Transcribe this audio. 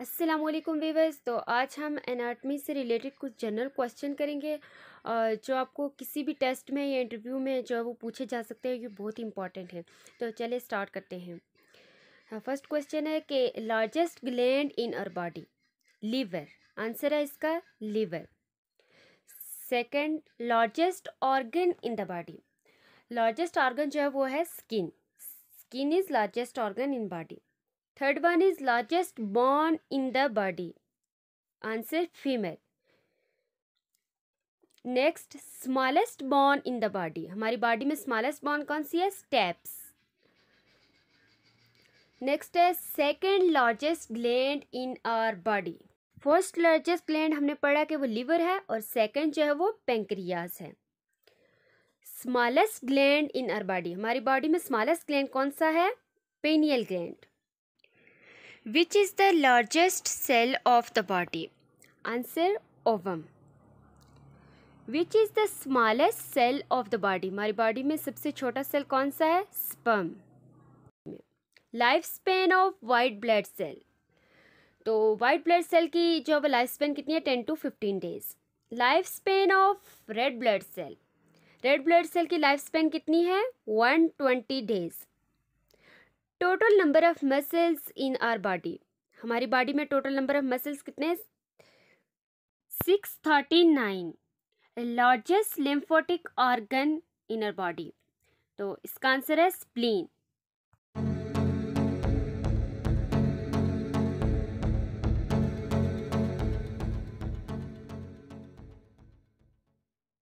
अस्सलामुअलैकुम वीवर्स। तो आज हम एनाटमी से रिलेटेड कुछ जनरल क्वेश्चन करेंगे जो आपको किसी भी टेस्ट में या इंटरव्यू में जो है वो पूछे जा सकते हैं। ये बहुत इंपॉर्टेंट है, तो चलिए स्टार्ट करते हैं। फर्स्ट क्वेश्चन है कि largest gland in our body. Liver, answer है इसका liver. Second, largest organ in the body. Largest organ जो है वो है skin. Skin is largest organ in body. Third one is largest bone in the body, answer female. Next, smallest bone in the body. हमारी body में smallest bone कौन सी है? Stapes. Next है second largest gland in our body. First largest gland हमने पढ़ा कि वो लीवर है और सेकंड जो है वो पेंक्रियाज है। Smallest gland in our body, हमारी बॉडी में स्मॉलेस्ट ग्लैंड कौन सा है? Pineal gland. Which is the largest cell of the body? Answer, ovum. Which is the smallest cell of the body? हमारी बॉडी में सबसे छोटा सेल कौन सा है? Sperm. Life span of white blood cell, तो वाइट ब्लड सेल की जो है लाइफ स्पेन कितनी है? 10 to 15 days। Life span of red blood cell, red blood cell की लाइफ स्पेन कितनी है? 120 days। Total number of muscles in our body, हमारी बॉडी में टोटल नंबर ऑफ मसल्स कितने हैं? 639। Largest lymphatic organ in our body, तो इसका answer है स्प्लीन।